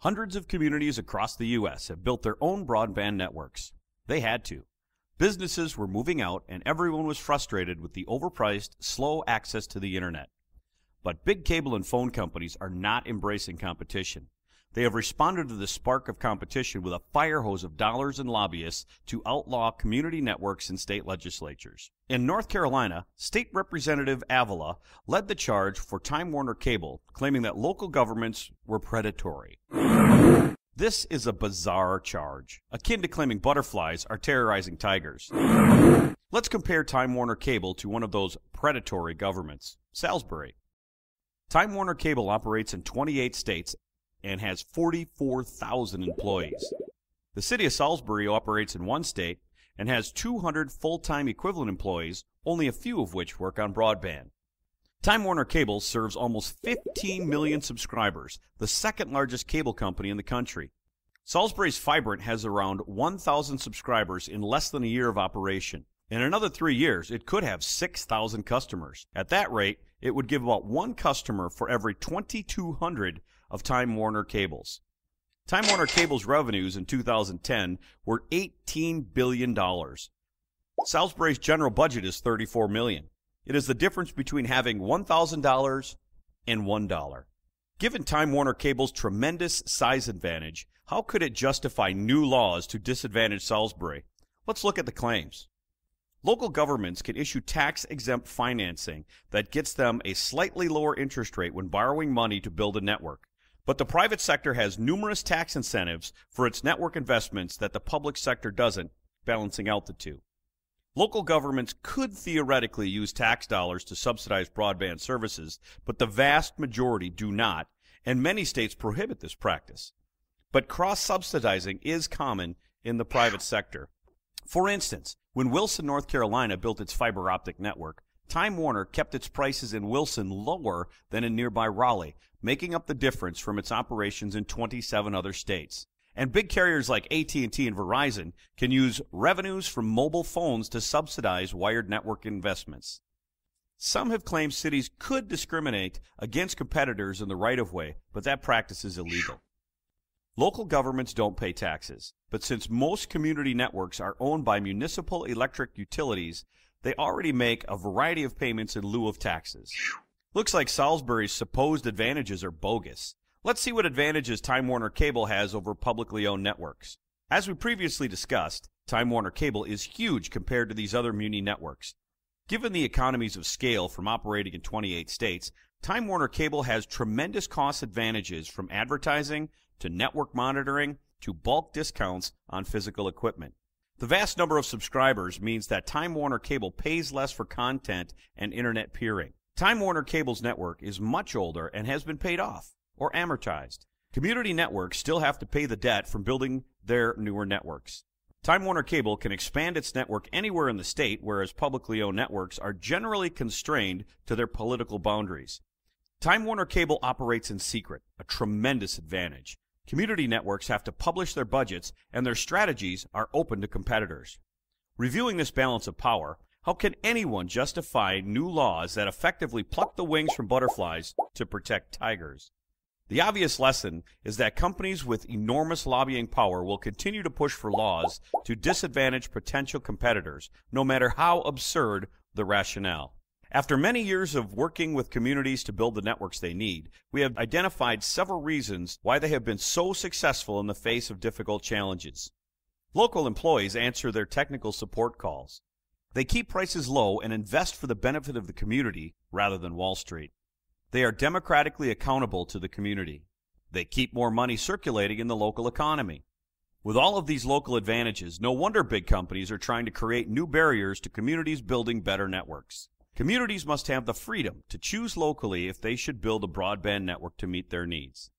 Hundreds of communities across the U.S. have built their own broadband networks. They had to. Businesses were moving out, and everyone was frustrated with the overpriced, slow access to the internet. But big cable and phone companies are not embracing competition. They have responded to the spark of competition with a fire hose of dollars and lobbyists to outlaw community networks in state legislatures. In North Carolina, State Representative Avila led the charge for Time Warner Cable, claiming that local governments were predatory. This is a bizarre charge, akin to claiming butterflies are terrorizing tigers. Let's compare Time Warner Cable to one of those predatory governments, Salisbury. Time Warner Cable operates in 28 states and has 44,000 employees. The city of Salisbury operates in one state and has 200 full-time equivalent employees, only a few of which work on broadband. Time Warner Cable serves almost 15 million subscribers, the second largest cable company in the country. Salisbury's Fibrant has around 1,000 subscribers in less than a year of operation. In another 3 years, it could have 6,000 customers. At that rate, it would give about one customer for every 2,200 of Time Warner Cable's. Time Warner Cable's revenues in 2010 were $18 billion. Salisbury's general budget is $34 million. It is the difference between having $1,000 and $1. Given Time Warner Cable's tremendous size advantage, how could it justify new laws to disadvantage Salisbury? Let's look at the claims. Local governments can issue tax-exempt financing that gets them a slightly lower interest rate when borrowing money to build a network. But the private sector has numerous tax incentives for its network investments that the public sector doesn't, balancing out the two. Local governments could theoretically use tax dollars to subsidize broadband services, but the vast majority do not, and many states prohibit this practice. But cross-subsidizing is common in the private sector. For instance, when Wilson, North Carolina built its fiber optic network, Time Warner kept its prices in Wilson lower than in nearby Raleigh, making up the difference from its operations in 27 other states. And big carriers like AT&T and Verizon can use revenues from mobile phones to subsidize wired network investments. Some have claimed cities could discriminate against competitors in the right-of-way, but that practice is illegal. Local governments don't pay taxes, but since most community networks are owned by municipal electric utilities, they already make a variety of payments in lieu of taxes. Looks like Salisbury's supposed advantages are bogus. Let's see what advantages Time Warner Cable has over publicly owned networks. As we previously discussed, Time Warner Cable is huge compared to these other muni networks. Given the economies of scale from operating in 28 states, Time Warner Cable has tremendous cost advantages from advertising to network monitoring to bulk discounts on physical equipment. The vast number of subscribers means that Time Warner Cable pays less for content and internet peering. Time Warner Cable's network is much older and has been paid off or amortized. Community networks still have to pay the debt from building their newer networks. Time Warner Cable can expand its network anywhere in the state, whereas publicly owned networks are generally constrained to their political boundaries. Time Warner Cable operates in secret, a tremendous advantage. Community networks have to publish their budgets, and their strategies are open to competitors. Reviewing this balance of power, how can anyone justify new laws that effectively pluck the wings from butterflies to protect tigers? The obvious lesson is that companies with enormous lobbying power will continue to push for laws to disadvantage potential competitors, no matter how absurd the rationale. After many years of working with communities to build the networks they need, we have identified several reasons why they have been so successful in the face of difficult challenges. Local employees answer their technical support calls. They keep prices low and invest for the benefit of the community rather than Wall Street. They are democratically accountable to the community. They keep more money circulating in the local economy. With all of these local advantages, no wonder big companies are trying to create new barriers to communities building better networks. Communities must have the freedom to choose locally if they should build a broadband network to meet their needs.